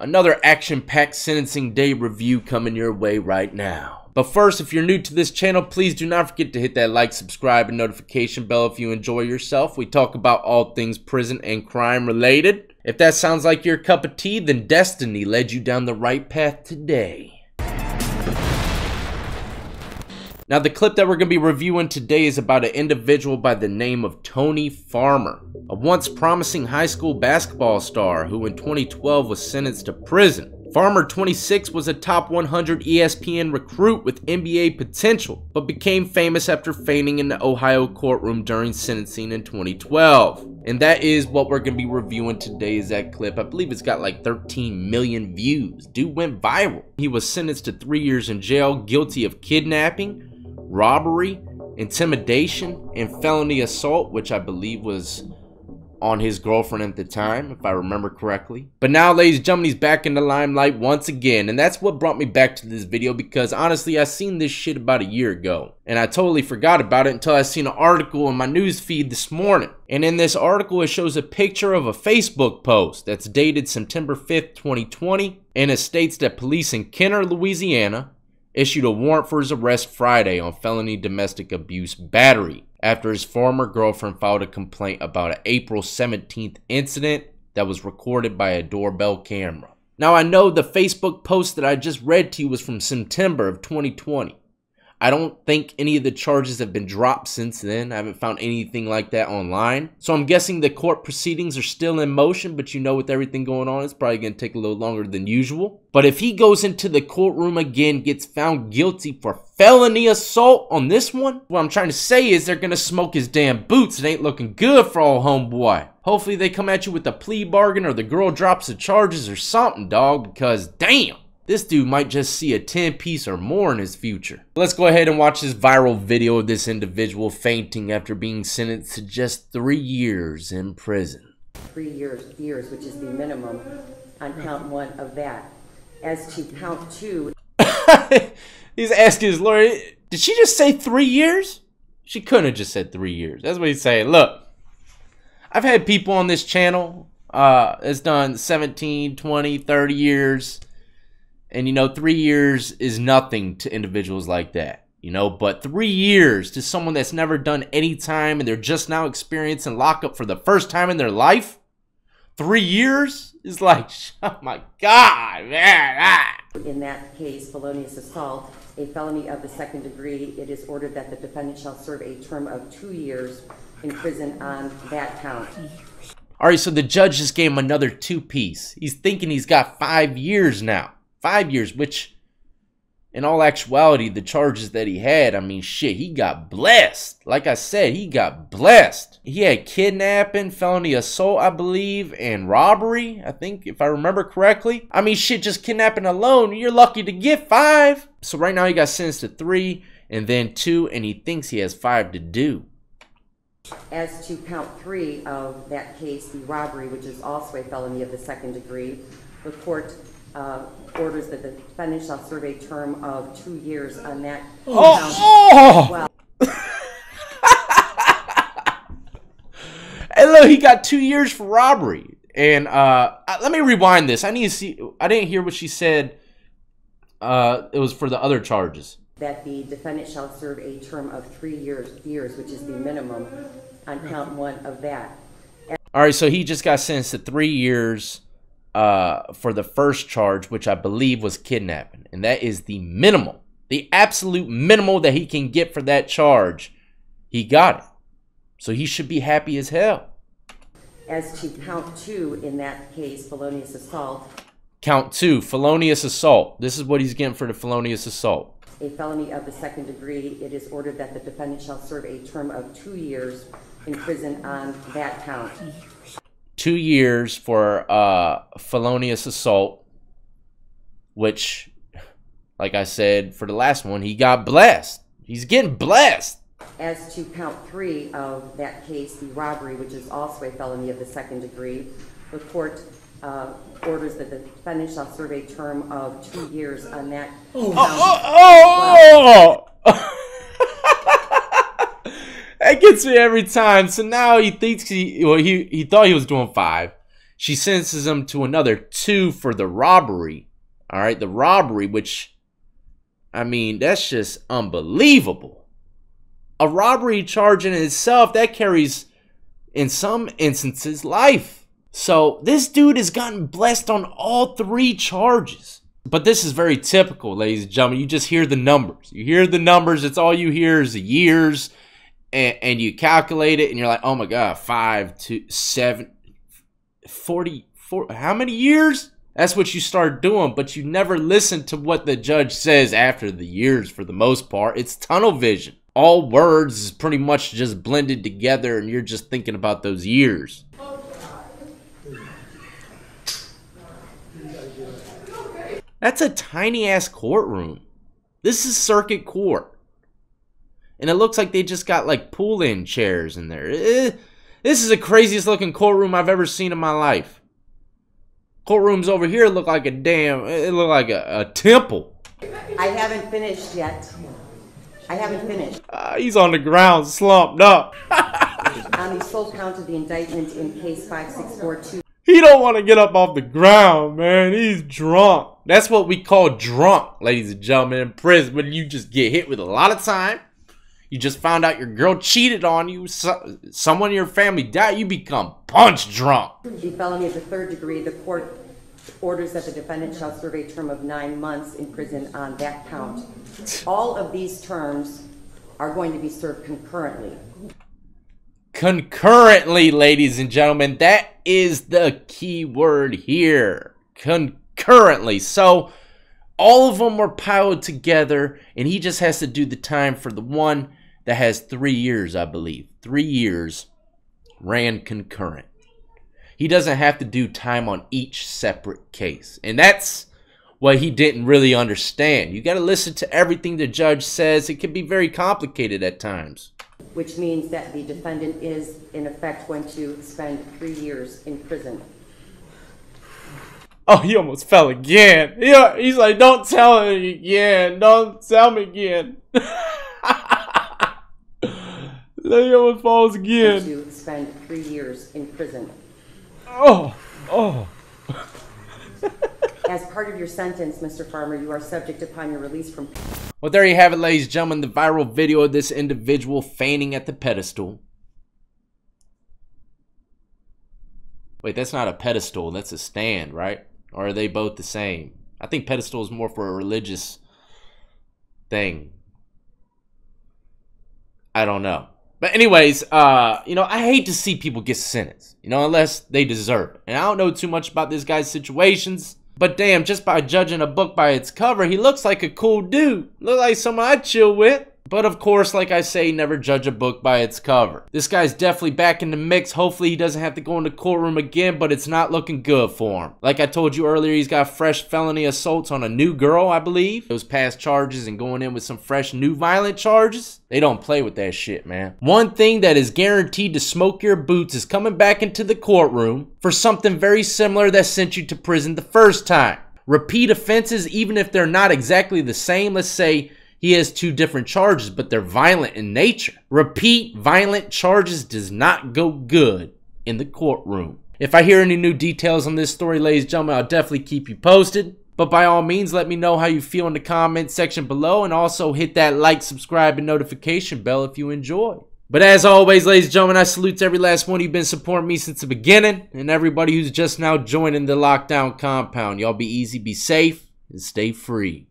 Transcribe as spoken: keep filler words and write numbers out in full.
Another action-packed sentencing day review coming your way right now. But first, if you're new to this channel, please do not forget to hit that like, subscribe, and notification bell if you enjoy yourself. We talk about all things prison and crime related. If that sounds like your cup of tea, then destiny led you down the right path today. Now, the clip that we're going to be reviewing today is about an individual by the name of Tony Farmer, a once promising high school basketball star who in twenty twelve was sentenced to prison. Farmer, twenty-six, was a top one hundred E S P N recruit with N B A potential, but became famous after fainting in the Ohio courtroom during sentencing in twenty twelve. And that is what we're going to be reviewing today, is that clip. I believe it's got like thirteen million views. Dude went viral. He was sentenced to three years in jail, guilty of kidnapping, robbery, intimidation, and felony assault, which I believe was on his girlfriend at the time, if I remember correctly. But now, ladies and gentlemen, he's back in the limelight once again, and that's what brought me back to this video, because honestly, I seen this shit about a year ago, and I totally forgot about it until I seen an article in my news feed this morning. And in this article, it shows a picture of a Facebook post that's dated September fifth, twenty twenty, and it states that police in Kenner, Louisiana, issued a warrant for his arrest Friday on felony domestic abuse battery after his former girlfriend filed a complaint about an April seventeenth incident that was recorded by a doorbell camera. Now, I know the Facebook post that I just read to you was from September of twenty twenty. I don't think any of the charges have been dropped since then. I haven't found anything like that online. So I'm guessing the court proceedings are still in motion, but you know, with everything going on, it's probably going to take a little longer than usual. But if he goes into the courtroom again, gets found guilty for felony assault on this one, what I'm trying to say is they're going to smoke his damn boots. It ain't looking good for old homeboy. Hopefully they come at you with a plea bargain, or the girl drops the charges or something, dog, because damn. This dude might just see a ten piece or more in his future. Let's go ahead and watch this viral video of this individual fainting after being sentenced to just three years in prison. Three years, years, which is the minimum on count one of that. As to count two. He's asking his lawyer, did she just say three years? She couldn't have just said three years. That's what he's saying. Look, I've had people on this channel uh, that's done seventeen, twenty, thirty years. And, you know, three years is nothing to individuals like that, you know. But three years to someone that's never done any time and they're just now experiencing lockup for the first time in their life, three years is like, oh, my God, man. Ah. In that case, felonious assault, a felony of the second degree, it is ordered that the defendant shall serve a term of two years in prison on that count. All right, so the judge just gave him another two piece. He's thinking he's got five years now. Five years, which in all actuality, the charges that he had, I mean, shit, he got blessed. Like I said, he got blessed. He had kidnapping, felony assault, I believe, and robbery, I think, if I remember correctly. I mean, shit, just kidnapping alone, you're lucky to get five. So right now he got sentenced to three and then two, and he thinks he has five to do. As to count three of that case, the robbery, which is also a felony of the second degree, the court Uh, orders that the defendant shall serve a term of two years on that. Oh! Oh. And look, he got two years for robbery. And uh, let me rewind this. I need to see. I didn't hear what she said. Uh, it was for the other charges. That the defendant shall serve a term of three years, years, which is the minimum on count one of that. And all right, so he just got sentenced to three years. Uh, for the first charge, which I believe was kidnapping. And that is the minimal, the absolute minimal that he can get for that charge. He got it. So he should be happy as hell. As to count two in that case, felonious assault. Count two, felonious assault. This is what he's getting for the felonious assault. A felony of the second degree, it is ordered that the defendant shall serve a term of two years in prison on that count. Two years for uh, felonious assault, which, like I said, for the last one, he got blessed. He's getting blessed. As to count three of that case, the robbery, which is also a felony of the second degree, the court uh, orders that the defendant shall serve a term of two years on that. Oh, oh, oh, oh. That gets me every time. So now he thinks he, well, he, he thought he was doing five. She sentences him to another two for the robbery. All right, the robbery, which, I mean, that's just unbelievable. A robbery charge in itself, that carries, in some instances, life. So this dude has gotten blessed on all three charges. But this is very typical, ladies and gentlemen. You just hear the numbers. You hear the numbers. It's all you hear is the years. And, and you calculate it, and you're like, oh, my God, five, two, seven, forty, forty, how many years? That's what you start doing, but you never listen to what the judge says after the years for the most part. It's tunnel vision. All words is pretty much just blended together, and you're just thinking about those years. That's a tiny-ass courtroom. This is circuit court. And it looks like they just got, like, pull-in chairs in there. This is the craziest-looking courtroom I've ever seen in my life. Courtrooms over here look like a damn, it look like a, a temple. I haven't finished yet. I haven't finished. Uh, he's on the ground, slumped up. On the sole count of the indictment in case five six four two. He don't want to get up off the ground, man. He's drunk. That's what we call drunk, ladies and gentlemen, in prison. When you just get hit with a lot of time. You just found out your girl cheated on you. So, someone in your family died. You become punch drunk. The felony of the third degree. The court orders that the defendant shall serve a term of nine months in prison on that count. All of these terms are going to be served concurrently. Concurrently, ladies and gentlemen. That is the key word here. Concurrently. So all of them were piled together, and he just has to do the time for the one that has three years, I believe. Three years ran concurrent. He doesn't have to do time on each separate case. And that's what he didn't really understand. You got to listen to everything the judge says. It can be very complicated at times. Which means that the defendant is, in effect, going to spend three years in prison. Oh, he almost fell again. He, he's like, don't tell me again. Don't tell me again. He almost falls again. To spend three years in prison. Oh, oh. As part of your sentence, Mister Farmer, you are subject upon your release from... Well, there you have it, ladies and gentlemen. The viral video of this individual fainting at the pedestal. Wait, that's not a pedestal. That's a stand, right? Or are they both the same? I think pedestal is more for a religious thing. I don't know. But anyways, uh, you know, I hate to see people get sentenced, you know, unless they deserve it. And I don't know too much about this guy's situations. But damn, just by judging a book by its cover, he looks like a cool dude. Look like someone I'd chill with. But of course, like I say, never judge a book by its cover. This guy's definitely back in the mix. Hopefully, he doesn't have to go in the courtroom again, but it's not looking good for him. Like I told you earlier, he's got fresh felony assaults on a new girl, I believe. Those past charges and going in with some fresh new violent charges. They don't play with that shit, man. One thing that is guaranteed to smoke your boots is coming back into the courtroom for something very similar that sent you to prison the first time. Repeat offenses, even if they're not exactly the same, let's say... He has two different charges, but they're violent in nature. Repeat violent charges does not go good in the courtroom. If I hear any new details on this story, ladies and gentlemen, I'll definitely keep you posted. But by all means, let me know how you feel in the comment section below. And also hit that like, subscribe, and notification bell if you enjoy. But as always, ladies and gentlemen, I salute to every last one of you who've been supporting me since the beginning. And everybody who's just now joining the Lockdown Compound. Y'all be easy, be safe, and stay free.